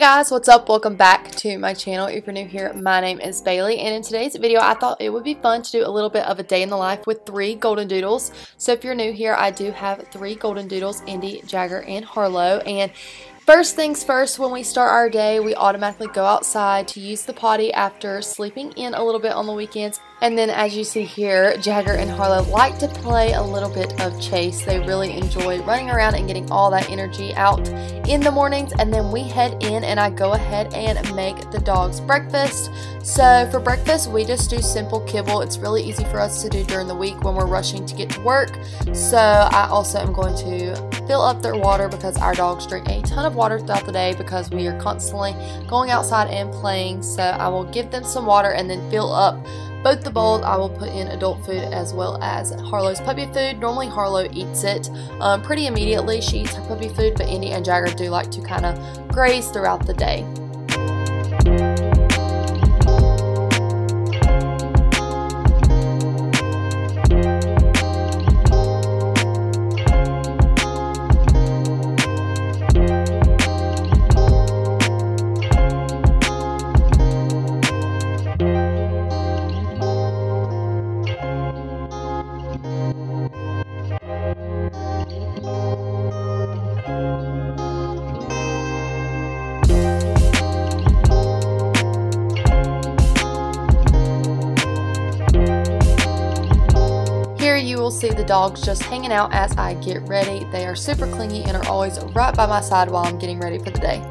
Hey guys, what's up? Welcome back to my channel. If you're new here, my name is Bailey, and in today's video I thought it would be fun to do a little bit of a day in the life with three Goldendoodles. So if you're new here, I do have three Goldendoodles, Indy, Jagger, and Harlow. And first things first, when we start our day, we automatically go outside to use the potty after sleeping in a little bit on the weekends. And then as you see here, Jagger and Harlow like to play a little bit of chase. They really enjoy running around and getting all that energy out in the mornings. And then we head in and I go ahead and make the dogs breakfast. So for breakfast, we just do simple kibble. It's really easy for us to do during the week when we're rushing to get to work. So I also am going to fill up their water because our dogs drink a ton of water throughout the day because we are constantly going outside and playing. So I will give them some water and then fill up both the bowls. I will put in adult food as well as Harlow's puppy food. Normally Harlow eats it pretty immediately. She eats her puppy food, but Indy and Jagger do like to kind of graze throughout the day. See the dogs just hanging out as I get ready. They are super clingy and are always right by my side while I'm getting ready for the day.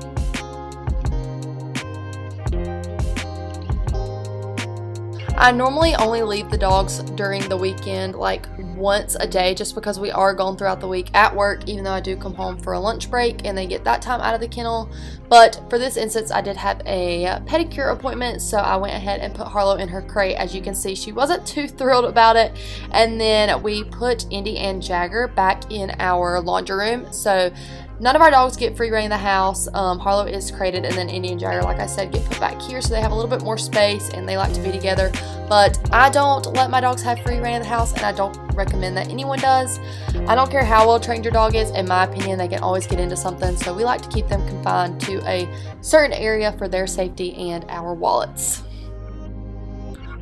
I normally only leave the dogs during the weekend like once a day just because we are gone throughout the week at work, even though I do come home for a lunch break and they get that time out of the kennel. But for this instance, I did have a pedicure appointment, so I went ahead and put Harlow in her crate. As you can see, she wasn't too thrilled about it. And then we put Indy and Jagger back in our laundry room. So none of our dogs get free reign in the house. Harlow is crated, and then Indy and Jagger, like I said, get put back here so they have a little bit more space and they like to be together. But I don't let my dogs have free reign in the house, and I don't recommend that anyone does. I don't care how well trained your dog is. In my opinion, they can always get into something, so we like to keep them confined to a certain area for their safety and our wallets.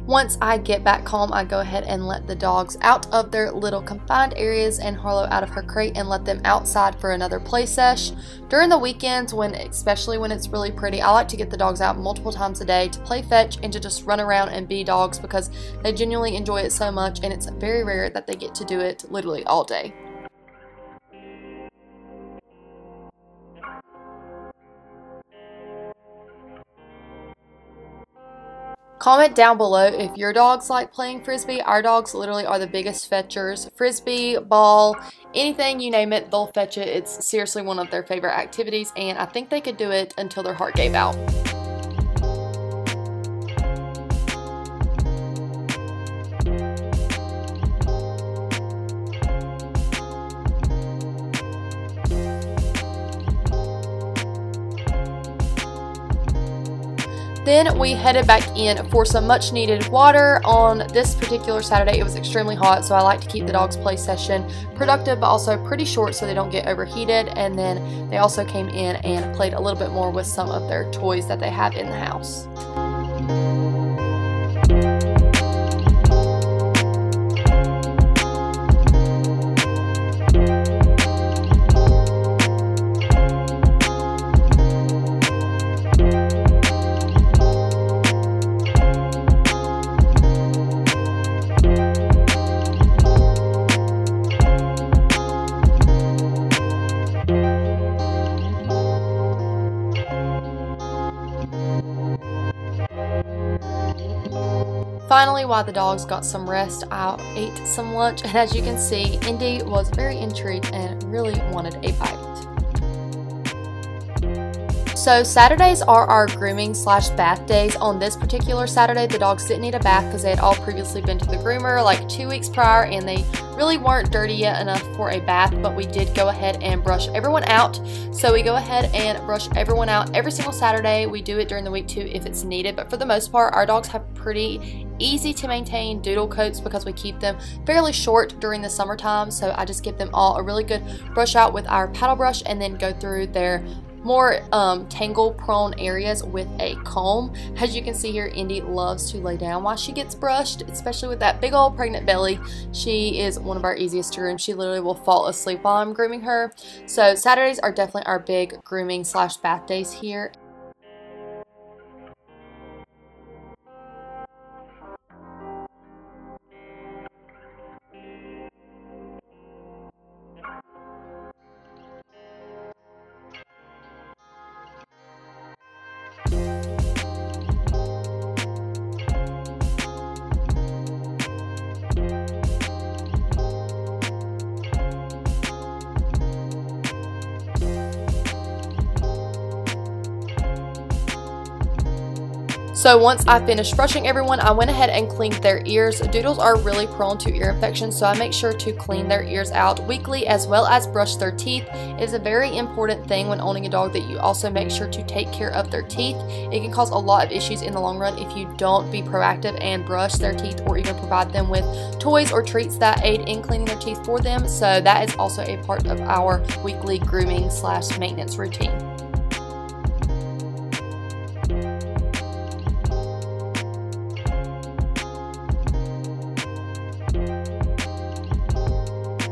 Once I get back home, I go ahead and let the dogs out of their little confined areas and Harlow out of her crate and let them outside for another play sesh. During the weekends, especially when it's really pretty, I like to get the dogs out multiple times a day to play fetch and to just run around and be dogs because they genuinely enjoy it so much, and it's very rare that they get to do it literally all day. Comment down below if your dogs like playing frisbee. Our dogs literally are the biggest fetchers. Frisbee, ball, anything, you name it, they'll fetch it. It's seriously one of their favorite activities, and I think they could do it until their heart gave out. Then we headed back in for some much needed water. On this particular Saturday, it was extremely hot, so I like to keep the dogs' play session productive but also pretty short so they don't get overheated. And then they also came in and played a little bit more with some of their toys that they have in the house. Finally, while the dogs got some rest, I ate some lunch, and as you can see, Indy was very intrigued and really wanted a bite. So Saturdays are our grooming / bath days. On this particular Saturday, the dogs didn't need a bath because they had all previously been to the groomer like 2 weeks prior, and they really weren't dirty yet enough for a bath, but we did go ahead and brush everyone out. So we go ahead and brush everyone out every single Saturday. We do it during the week too if it's needed, but for the most part, our dogs have pretty easy to maintain doodle coats because we keep them fairly short during the summertime. So I just give them all a really good brush out with our paddle brush and then go through their more tangle prone areas with a comb. As you can see here, Indy loves to lay down while she gets brushed, especially with that big old pregnant belly. She is one of our easiest to groom. She literally will fall asleep while I'm grooming her. So Saturdays are definitely our big grooming / bath days here. So once I finished brushing everyone, I went ahead and cleaned their ears. Doodles are really prone to ear infections, so I make sure to clean their ears out weekly as well as brush their teeth. It is a very important thing when owning a dog that you also make sure to take care of their teeth. It can cause a lot of issues in the long run if you don't be proactive and brush their teeth or even provide them with toys or treats that aid in cleaning their teeth for them. So that is also a part of our weekly grooming / maintenance routine.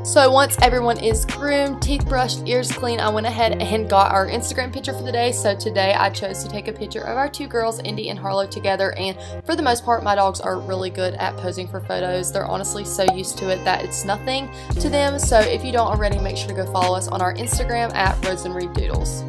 So once everyone is groomed, teeth brushed, ears clean, I went ahead and got our Instagram picture for the day. So today I chose to take a picture of our two girls, Indy and Harlow, together. And for the most part, my dogs are really good at posing for photos. They're honestly so used to it that it's nothing to them. So if you don't already, make sure to go follow us on our Instagram at Rose and Reid Doodles.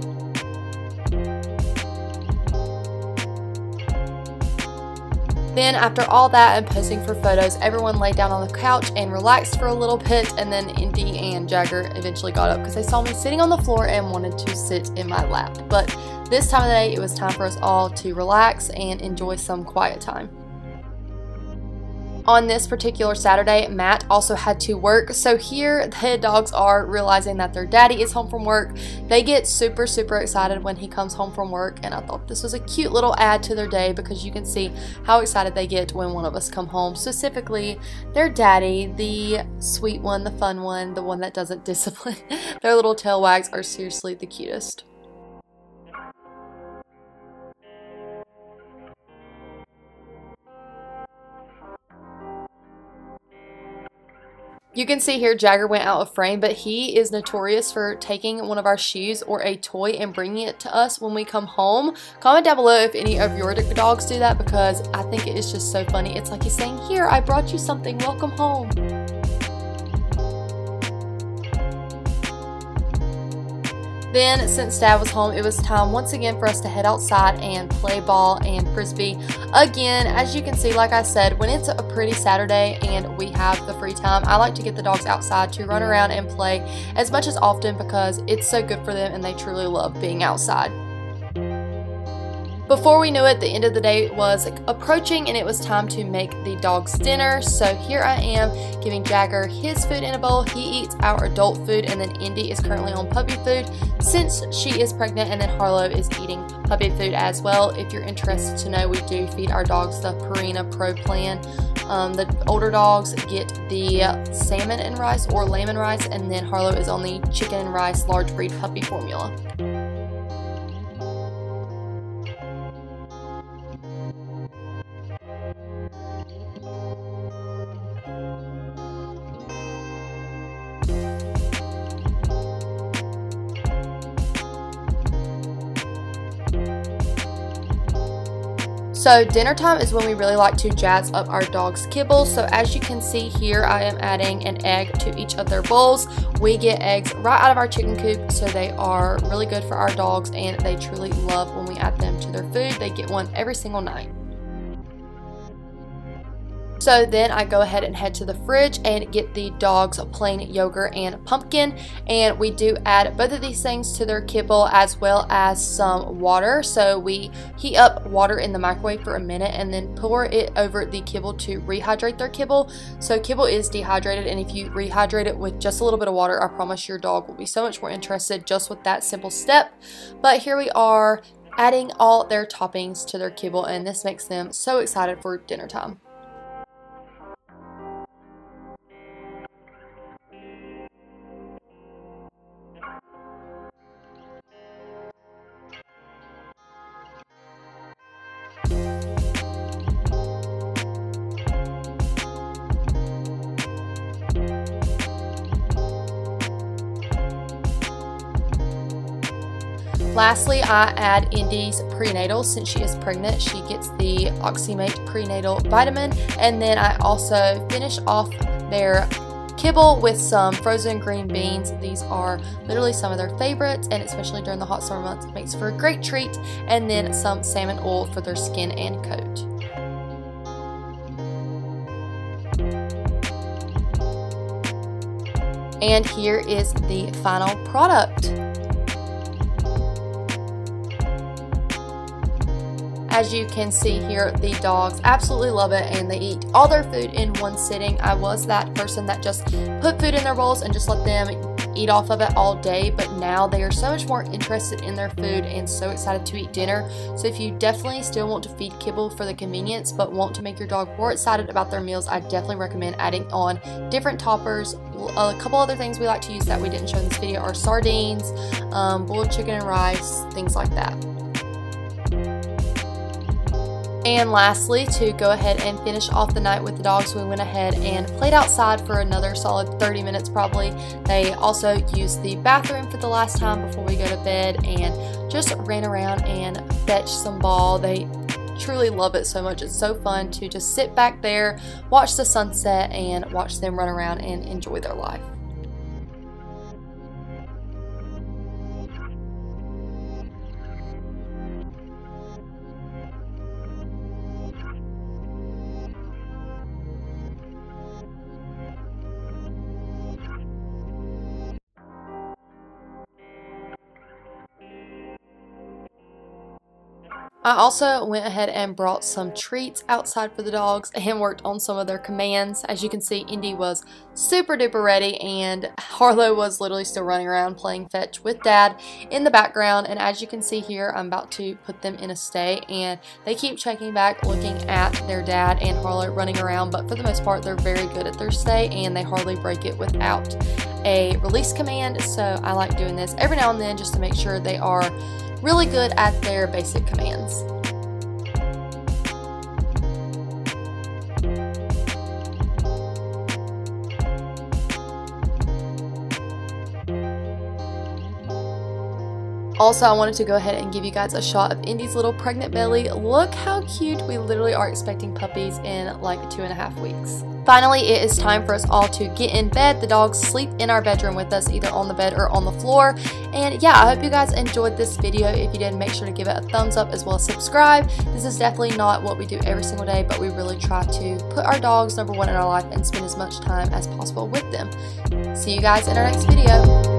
Then after all that and posing for photos, everyone laid down on the couch and relaxed for a little bit, and then Indy and Jagger eventually got up because they saw me sitting on the floor and wanted to sit in my lap. But this time of the day, it was time for us all to relax and enjoy some quiet time. On this particular Saturday, Matt also had to work. So here the dogs are realizing that their daddy is home from work. They get super, super excited when he comes home from work, and I thought this was a cute little add to their day because you can see how excited they get when one of us come home, specifically their daddy, the sweet one, the fun one, the one that doesn't discipline. Their little tail wags are seriously the cutest. You can see here Jagger went out of frame, but he is notorious for taking one of our shoes or a toy and bringing it to us when we come home. Comment down below if any of your dogs do that, because I think it is just so funny. It's like he's saying, "Here, I brought you something, welcome home." Then, since Dad was home, it was time once again for us to head outside and play ball and frisbee. Again, as you can see, like I said, when it's a pretty Saturday and we have the free time, I like to get the dogs outside to run around and play as much as often because it's so good for them and they truly love being outside. Before we knew it, the end of the day was approaching and it was time to make the dog's dinner. So here I am giving Jagger his food in a bowl. He eats our adult food, and then Indy is currently on puppy food since she is pregnant, and then Harlow is eating puppy food as well. If you're interested to know, we do feed our dogs the Purina Pro Plan. The older dogs get the salmon and rice or lamb and rice, and then Harlow is on the chicken and rice large breed puppy formula. So dinner time is when we really like to jazz up our dog's kibble. So as you can see here, I am adding an egg to each of their bowls. We get eggs right out of our chicken coop, so they are really good for our dogs and they truly love when we add them to their food. They get one every single night. So then I go ahead and head to the fridge and get the dogs plain yogurt and pumpkin, and we do add both of these things to their kibble as well as some water. So we heat up water in the microwave for a minute and then pour it over the kibble to rehydrate their kibble. So kibble is dehydrated, and if you rehydrate it with just a little bit of water, I promise your dog will be so much more interested just with that simple step. But here we are adding all their toppings to their kibble, and this makes them so excited for dinner time. Lastly, I add Indy's prenatal. Since she is pregnant, she gets the Oxymate prenatal vitamin, and then I also finish off their kibble with some frozen green beans. These are literally some of their favorites, and especially during the hot summer months, it makes for a great treat. And then some salmon oil for their skin and coat. And here is the final product. As you can see here, the dogs absolutely love it, and they eat all their food in one sitting. I was that person that just put food in their bowls and just let them eat off of it all day, but now they are so much more interested in their food and so excited to eat dinner. So if you definitely still want to feed kibble for the convenience but want to make your dog more excited about their meals, I definitely recommend adding on different toppers. A couple other things we like to use that we didn't show in this video are sardines, boiled chicken and rice, things like that. And lastly, to go ahead and finish off the night with the dogs, we went ahead and played outside for another solid 30 minutes probably. They also used the bathroom for the last time before we go to bed, and just ran around and fetched some ball. They truly love it so much. It's so fun to just sit back there, watch the sunset, and watch them run around and enjoy their life. I also went ahead and brought some treats outside for the dogs and worked on some of their commands. As you can see, Indy was super duper ready, and Harlow was literally still running around playing fetch with Dad in the background. And as you can see here, I'm about to put them in a stay, and they keep checking back looking at their dad and Harlow running around, but for the most part they're very good at their stay and they hardly break it without a release command. So I like doing this every now and then just to make sure they are really good at their basic commands. Also, I wanted to go ahead and give you guys a shot of Indy's little pregnant belly. Look how cute. We literally are expecting puppies in like 2.5 weeks. Finally, it is time for us all to get in bed. The dogs sleep in our bedroom with us, either on the bed or on the floor. And yeah, I hope you guys enjoyed this video. If you did, make sure to give it a thumbs up as well as subscribe. This is definitely not what we do every single day, but we really try to put our dogs number one in our life and spend as much time as possible with them. See you guys in our next video.